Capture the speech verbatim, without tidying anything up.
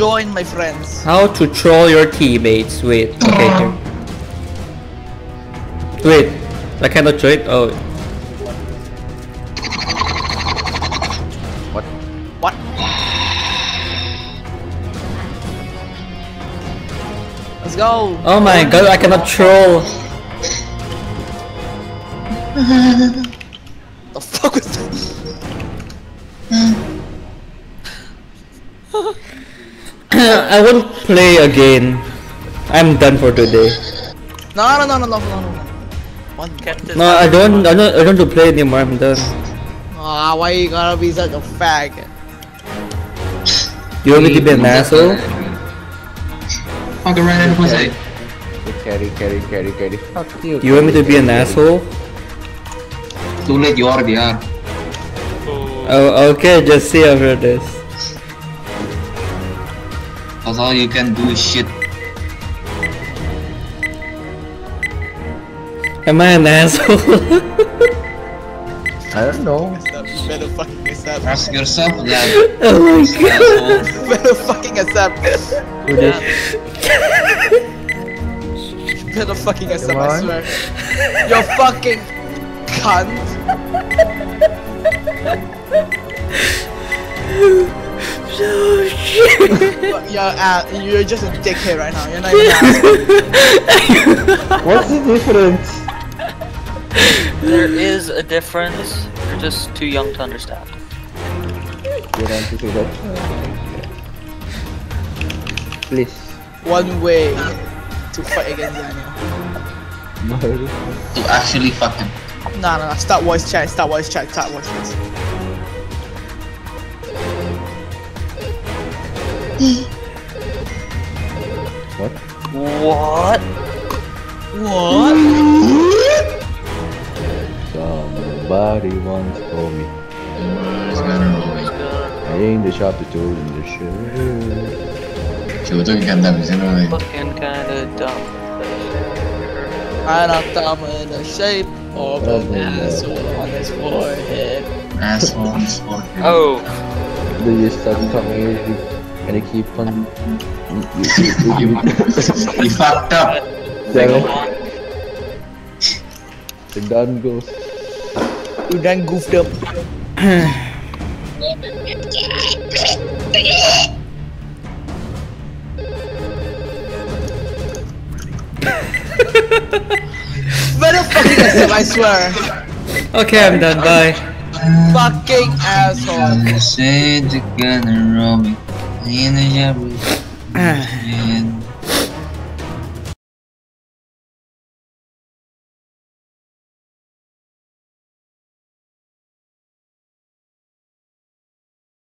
join my friends. How to troll your teammates? Wait, okay. Here. Wait, I cannot join. Oh. What? What? Let's go. Oh my god! I cannot troll. The fuck was that? I won't play again. I'm done for today. No, no, no, no, no, no, no. One captain. No, I don't, I don't, I don't do play anymore. I'm done. Ah, why you gotta be such a fag? You want me to be an asshole? Fuck around, pussy. Carry, carry, carry, carry. Fuck you. You want me to be an asshole? Too late, you already are. Oh, okay. Just see after this. Cause all you can do is shit. Am I an asshole? I don't know. Better fucking accept. Ask yourself that. Oh my god. Better fucking accept. Better fucking accept, I swear. You're fucking cunt. So shit. You're, uh, you're just a dickhead right now. You're not even asking. What's the difference? There is a difference. You're just too young to understand. You don't think you don't. Please. One way to fight against Daniel. To actually fuck him. Nah, nah, nah. Start voice chat. Start voice chat. Start voice chat. What? What? What? Somebody once told me. I ain't the shop to do in the shirt. She was talking dumb, isn't it? Fucking kinda dumb. I'm not dumb in the shape of an asshole on his forehead. Asshole on his forehead. Oh. They just started coming in. And I keep on. You fucked up! The gun goes. You done goofed up. Better fucking asshole, I swear. Okay, I'm done, bye. Fucking asshole. You said you're gonna roll me. Ain't a job.